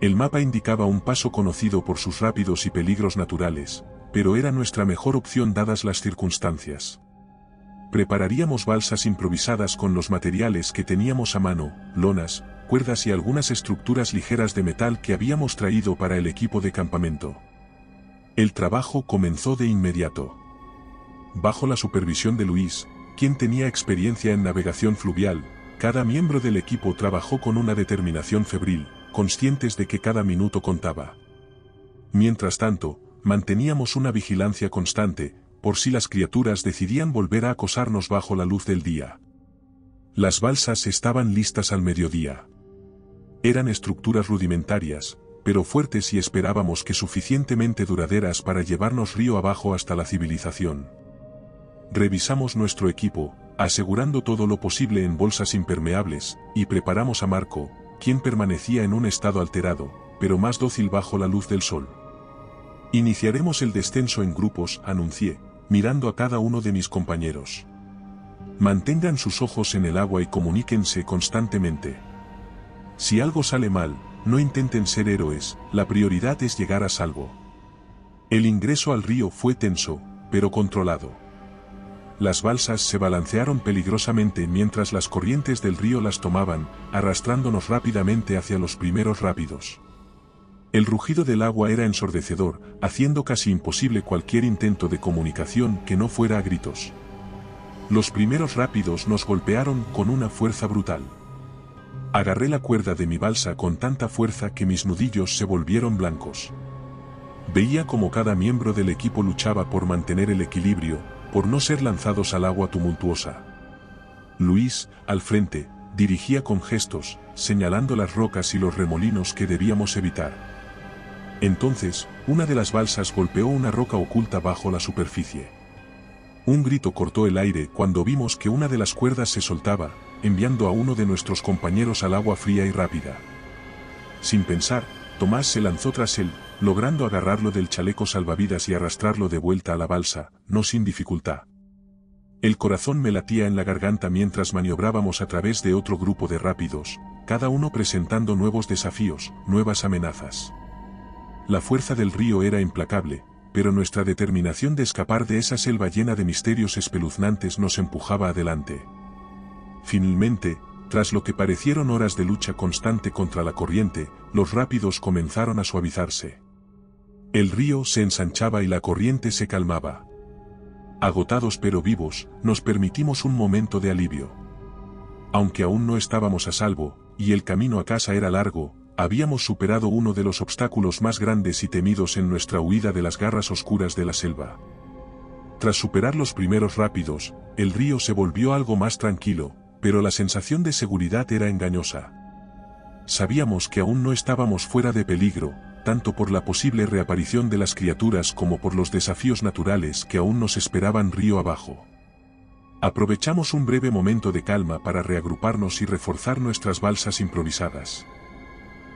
El mapa indicaba un paso conocido por sus rápidos y peligros naturales, pero era nuestra mejor opción dadas las circunstancias. Prepararíamos balsas improvisadas con los materiales que teníamos a mano, lonas, cuerdas y algunas estructuras ligeras de metal que habíamos traído para el equipo de campamento. El trabajo comenzó de inmediato. Bajo la supervisión de Luis, quien tenía experiencia en navegación fluvial, cada miembro del equipo trabajó con una determinación febril, conscientes de que cada minuto contaba. Mientras tanto, manteníamos una vigilancia constante, por si las criaturas decidían volver a acosarnos bajo la luz del día. Las balsas estaban listas al mediodía. Eran estructuras rudimentarias, pero fuertes y esperábamos que suficientemente duraderas para llevarnos río abajo hasta la civilización. Revisamos nuestro equipo, asegurando todo lo posible en bolsas impermeables, y preparamos a Marco, quien permanecía en un estado alterado, pero más dócil bajo la luz del sol. Iniciaremos el descenso en grupos, anuncié, mirando a cada uno de mis compañeros. Mantengan sus ojos en el agua y comuníquense constantemente. Si algo sale mal, no intenten ser héroes, la prioridad es llegar a salvo. El ingreso al río fue tenso, pero controlado. Las balsas se balancearon peligrosamente mientras las corrientes del río las tomaban, arrastrándonos rápidamente hacia los primeros rápidos. El rugido del agua era ensordecedor, haciendo casi imposible cualquier intento de comunicación que no fuera a gritos. Los primeros rápidos nos golpearon con una fuerza brutal. Agarré la cuerda de mi balsa con tanta fuerza que mis nudillos se volvieron blancos. Veía como cada miembro del equipo luchaba por mantener el equilibrio, por no ser lanzados al agua tumultuosa. Luis, al frente, dirigía con gestos, señalando las rocas y los remolinos que debíamos evitar. Entonces, una de las balsas golpeó una roca oculta bajo la superficie. Un grito cortó el aire cuando vimos que una de las cuerdas se soltaba, enviando a uno de nuestros compañeros al agua fría y rápida. Sin pensar, Tomás se lanzó tras él, logrando agarrarlo del chaleco salvavidas y arrastrarlo de vuelta a la balsa, no sin dificultad. El corazón me latía en la garganta mientras maniobrábamos a través de otro grupo de rápidos, cada uno presentando nuevos desafíos, nuevas amenazas. La fuerza del río era implacable, pero nuestra determinación de escapar de esa selva llena de misterios espeluznantes nos empujaba adelante. Finalmente, tras lo que parecieron horas de lucha constante contra la corriente, los rápidos comenzaron a suavizarse. El río se ensanchaba y la corriente se calmaba. Agotados pero vivos, nos permitimos un momento de alivio. Aunque aún no estábamos a salvo, y el camino a casa era largo, habíamos superado uno de los obstáculos más grandes y temidos en nuestra huida de las garras oscuras de la selva. Tras superar los primeros rápidos, el río se volvió algo más tranquilo, pero la sensación de seguridad era engañosa. Sabíamos que aún no estábamos fuera de peligro, tanto por la posible reaparición de las criaturas como por los desafíos naturales que aún nos esperaban río abajo. Aprovechamos un breve momento de calma para reagruparnos y reforzar nuestras balsas improvisadas.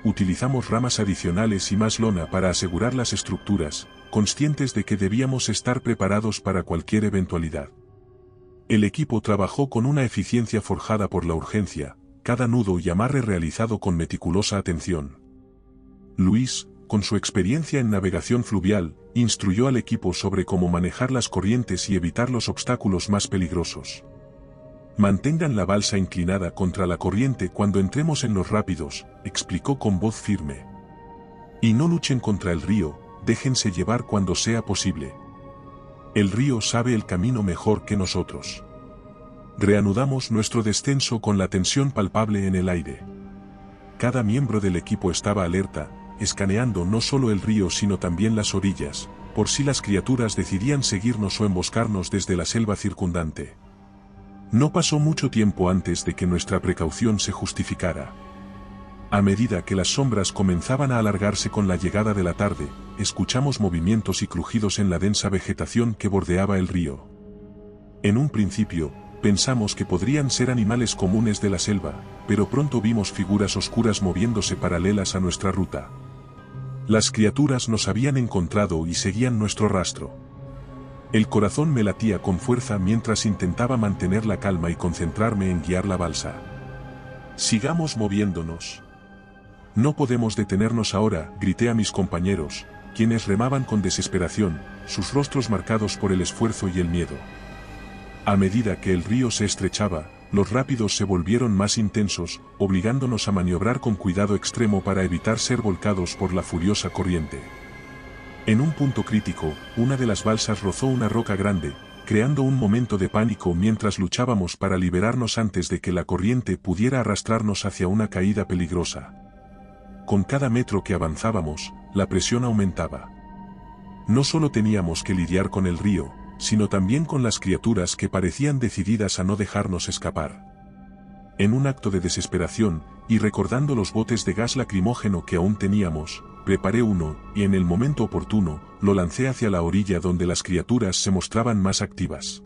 Utilizamos ramas adicionales y más lona para asegurar las estructuras, conscientes de que debíamos estar preparados para cualquier eventualidad. El equipo trabajó con una eficiencia forjada por la urgencia, cada nudo y amarre realizado con meticulosa atención. Luis, con su experiencia en navegación fluvial, instruyó al equipo sobre cómo manejar las corrientes y evitar los obstáculos más peligrosos. Mantengan la balsa inclinada contra la corriente cuando entremos en los rápidos, explicó con voz firme. Y no luchen contra el río, déjense llevar cuando sea posible. El río sabe el camino mejor que nosotros. Reanudamos nuestro descenso con la tensión palpable en el aire. Cada miembro del equipo estaba alerta, escaneando no solo el río sino también las orillas, por si las criaturas decidían seguirnos o emboscarnos desde la selva circundante. No pasó mucho tiempo antes de que nuestra precaución se justificara. A medida que las sombras comenzaban a alargarse con la llegada de la tarde, escuchamos movimientos y crujidos en la densa vegetación que bordeaba el río. En un principio, pensamos que podrían ser animales comunes de la selva, pero pronto vimos figuras oscuras moviéndose paralelas a nuestra ruta. Las criaturas nos habían encontrado y seguían nuestro rastro. El corazón me latía con fuerza mientras intentaba mantener la calma y concentrarme en guiar la balsa. Sigamos moviéndonos. No podemos detenernos ahora, grité a mis compañeros, quienes remaban con desesperación, sus rostros marcados por el esfuerzo y el miedo. A medida que el río se estrechaba, los rápidos se volvieron más intensos, obligándonos a maniobrar con cuidado extremo para evitar ser volcados por la furiosa corriente. En un punto crítico, una de las balsas rozó una roca grande, creando un momento de pánico mientras luchábamos para liberarnos antes de que la corriente pudiera arrastrarnos hacia una caída peligrosa. Con cada metro que avanzábamos, la presión aumentaba. No solo teníamos que lidiar con el río, sino también con las criaturas que parecían decididas a no dejarnos escapar. En un acto de desesperación, y recordando los botes de gas lacrimógeno que aún teníamos, preparé uno, y en el momento oportuno, lo lancé hacia la orilla donde las criaturas se mostraban más activas.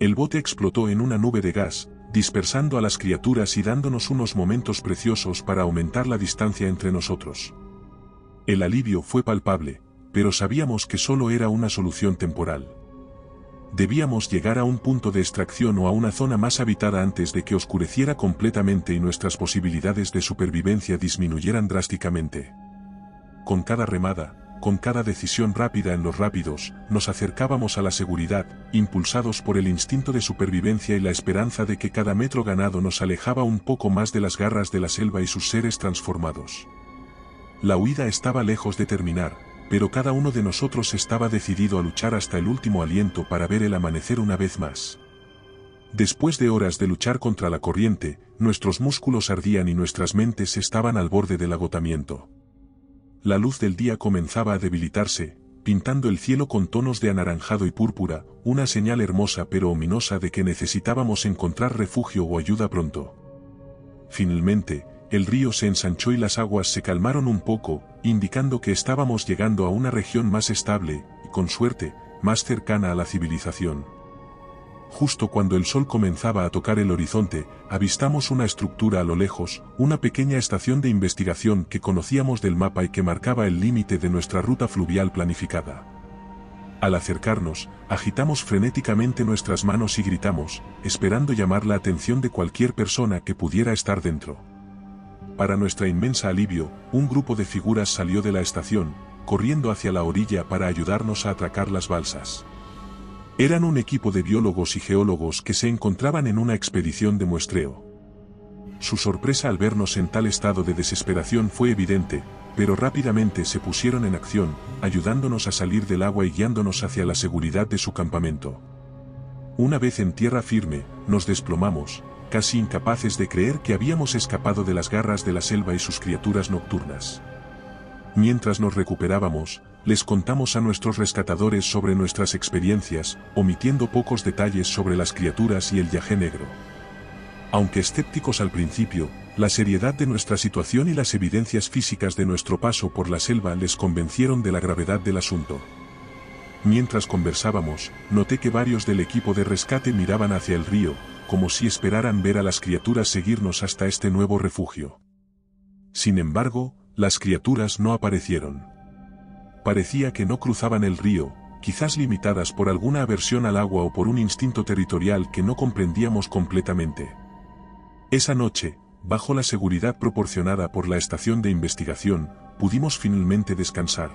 El bote explotó en una nube de gas, dispersando a las criaturas y dándonos unos momentos preciosos para aumentar la distancia entre nosotros. El alivio fue palpable, pero sabíamos que solo era una solución temporal. Debíamos llegar a un punto de extracción o a una zona más habitada antes de que oscureciera completamente y nuestras posibilidades de supervivencia disminuyeran drásticamente. Con cada remada, con cada decisión rápida en los rápidos, nos acercábamos a la seguridad, impulsados por el instinto de supervivencia y la esperanza de que cada metro ganado nos alejaba un poco más de las garras de la selva y sus seres transformados. La huida estaba lejos de terminar, pero cada uno de nosotros estaba decidido a luchar hasta el último aliento para ver el amanecer una vez más. Después de horas de luchar contra la corriente, nuestros músculos ardían y nuestras mentes estaban al borde del agotamiento. La luz del día comenzaba a debilitarse, pintando el cielo con tonos de anaranjado y púrpura, una señal hermosa pero ominosa de que necesitábamos encontrar refugio o ayuda pronto. Finalmente, el río se ensanchó y las aguas se calmaron un poco, indicando que estábamos llegando a una región más estable, y con suerte, más cercana a la civilización. Justo cuando el sol comenzaba a tocar el horizonte, avistamos una estructura a lo lejos, una pequeña estación de investigación que conocíamos del mapa y que marcaba el límite de nuestra ruta fluvial planificada. Al acercarnos, agitamos frenéticamente nuestras manos y gritamos, esperando llamar la atención de cualquier persona que pudiera estar dentro. Para nuestra inmensa alivio, un grupo de figuras salió de la estación, corriendo hacia la orilla para ayudarnos a atracar las balsas. Eran un equipo de biólogos y geólogos que se encontraban en una expedición de muestreo. Su sorpresa al vernos en tal estado de desesperación fue evidente, pero rápidamente se pusieron en acción, ayudándonos a salir del agua y guiándonos hacia la seguridad de su campamento. Una vez en tierra firme, nos desplomamos, casi incapaces de creer que habíamos escapado de las garras de la selva y sus criaturas nocturnas. Mientras nos recuperábamos, les contamos a nuestros rescatadores sobre nuestras experiencias, omitiendo pocos detalles sobre las criaturas y el Yajé Negro. Aunque escépticos al principio, la seriedad de nuestra situación y las evidencias físicas de nuestro paso por la selva les convencieron de la gravedad del asunto. Mientras conversábamos, noté que varios del equipo de rescate miraban hacia el río, como si esperaran ver a las criaturas seguirnos hasta este nuevo refugio. Sin embargo, las criaturas no aparecieron. Parecía que no cruzaban el río, quizás limitadas por alguna aversión al agua o por un instinto territorial que no comprendíamos completamente. Esa noche, Bajo la seguridad proporcionada por la estación de investigación, pudimos finalmente descansar.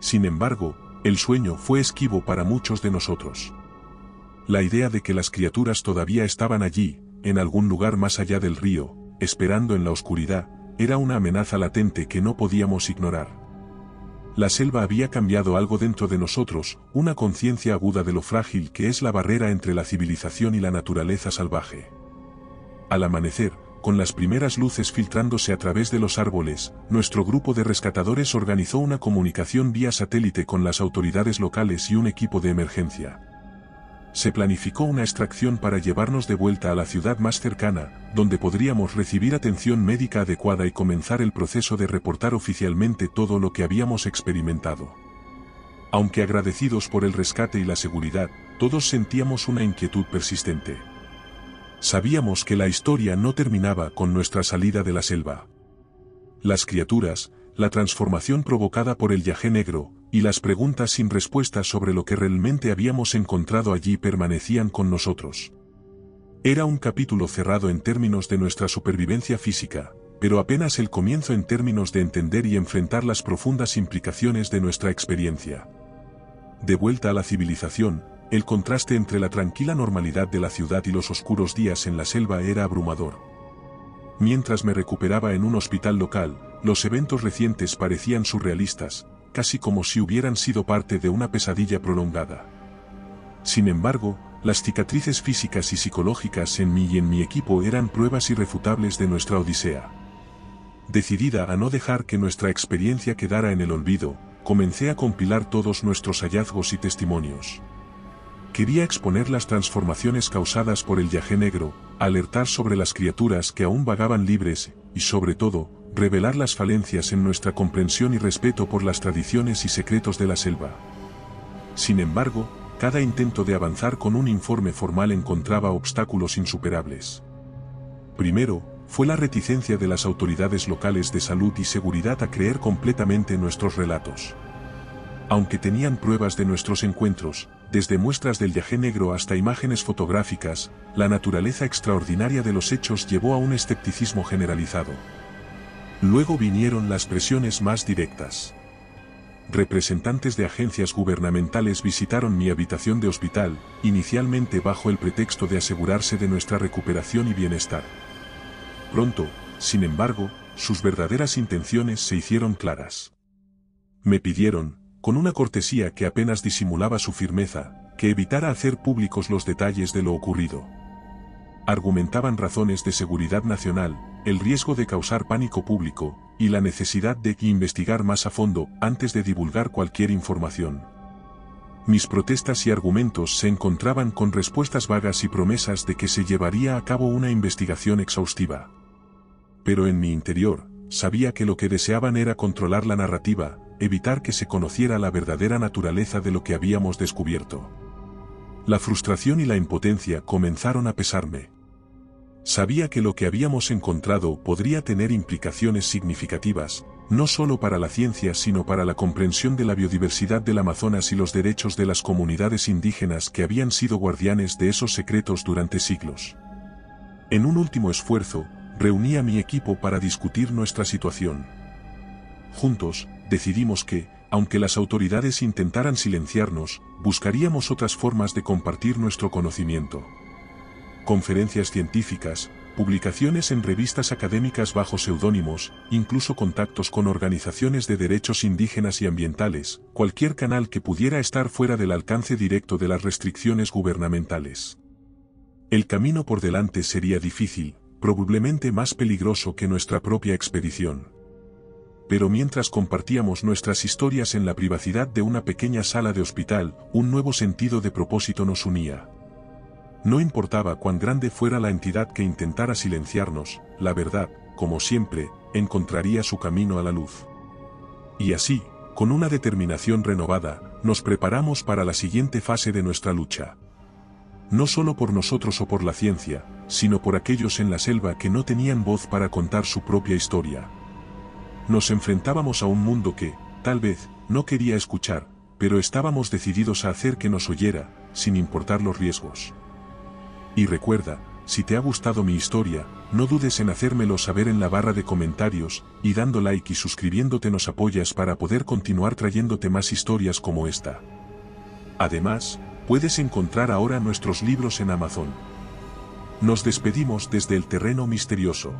Sin embargo, el sueño fue esquivo para muchos de nosotros. La idea de que las criaturas todavía estaban allí, en algún lugar más allá del río, esperando en la oscuridad, era una amenaza latente que no podíamos ignorar. La selva había cambiado algo dentro de nosotros, una conciencia aguda de lo frágil que es la barrera entre la civilización y la naturaleza salvaje. Al amanecer, con las primeras luces filtrándose a través de los árboles, nuestro grupo de rescatadores organizó una comunicación vía satélite con las autoridades locales y un equipo de emergencia. Se planificó una extracción para llevarnos de vuelta a la ciudad más cercana, donde podríamos recibir atención médica adecuada y comenzar el proceso de reportar oficialmente todo lo que habíamos experimentado. Aunque agradecidos por el rescate y la seguridad, todos sentíamos una inquietud persistente. Sabíamos que la historia no terminaba con nuestra salida de la selva. Las criaturas, la transformación provocada por el Yajé Negro, y las preguntas sin respuesta sobre lo que realmente habíamos encontrado allí permanecían con nosotros. Era un capítulo cerrado en términos de nuestra supervivencia física, pero apenas el comienzo en términos de entender y enfrentar las profundas implicaciones de nuestra experiencia. De vuelta a la civilización, el contraste entre la tranquila normalidad de la ciudad y los oscuros días en la selva era abrumador. Mientras me recuperaba en un hospital local, los eventos recientes parecían surrealistas, casi como si hubieran sido parte de una pesadilla prolongada. Sin embargo, las cicatrices físicas y psicológicas en mí y en mi equipo eran pruebas irrefutables de nuestra odisea. Decidida a no dejar que nuestra experiencia quedara en el olvido, comencé a compilar todos nuestros hallazgos y testimonios. Quería exponer las transformaciones causadas por el Yajé Negro, alertar sobre las criaturas que aún vagaban libres, y sobre todo, revelar las falencias en nuestra comprensión y respeto por las tradiciones y secretos de la selva. Sin embargo, cada intento de avanzar con un informe formal encontraba obstáculos insuperables. Primero, fue la reticencia de las autoridades locales de salud y seguridad a creer completamente nuestros relatos. Aunque tenían pruebas de nuestros encuentros, desde muestras del Yajé Negro hasta imágenes fotográficas, la naturaleza extraordinaria de los hechos llevó a un escepticismo generalizado. Luego vinieron las presiones más directas. Representantes de agencias gubernamentales visitaron mi habitación de hospital, inicialmente bajo el pretexto de asegurarse de nuestra recuperación y bienestar. Pronto, sin embargo, sus verdaderas intenciones se hicieron claras. Me pidieron, con una cortesía que apenas disimulaba su firmeza, que evitara hacer públicos los detalles de lo ocurrido. Argumentaban razones de seguridad nacional, el riesgo de causar pánico público, y la necesidad de investigar más a fondo antes de divulgar cualquier información. Mis protestas y argumentos se encontraban con respuestas vagas y promesas de que se llevaría a cabo una investigación exhaustiva. Pero en mi interior, sabía que lo que deseaban era controlar la narrativa, evitar que se conociera la verdadera naturaleza de lo que habíamos descubierto. La frustración y la impotencia comenzaron a pesarme. Sabía que lo que habíamos encontrado podría tener implicaciones significativas, no solo para la ciencia sino para la comprensión de la biodiversidad del Amazonas y los derechos de las comunidades indígenas que habían sido guardianes de esos secretos durante siglos. En un último esfuerzo, reuní a mi equipo para discutir nuestra situación. Juntos, decidimos que, aunque las autoridades intentaran silenciarnos, buscaríamos otras formas de compartir nuestro conocimiento. Conferencias científicas, publicaciones en revistas académicas bajo seudónimos, incluso contactos con organizaciones de derechos indígenas y ambientales, cualquier canal que pudiera estar fuera del alcance directo de las restricciones gubernamentales. El camino por delante sería difícil, probablemente más peligroso que nuestra propia expedición. Pero mientras compartíamos nuestras historias en la privacidad de una pequeña sala de hospital, un nuevo sentido de propósito nos unía. No importaba cuán grande fuera la entidad que intentara silenciarnos, la verdad, como siempre, encontraría su camino a la luz. Y así, con una determinación renovada, nos preparamos para la siguiente fase de nuestra lucha. No solo por nosotros o por la ciencia, sino por aquellos en la selva que no tenían voz para contar su propia historia. Nos enfrentábamos a un mundo que, tal vez, no quería escuchar, pero estábamos decididos a hacer que nos oyera, sin importar los riesgos. Y recuerda, Si te ha gustado mi historia, no dudes en hacérmelo saber en la barra de comentarios, y dando like y suscribiéndote nos apoyas para poder continuar trayéndote más historias como esta. Además, puedes encontrar ahora nuestros libros en Amazon. Nos despedimos desde el Terreno Misterioso.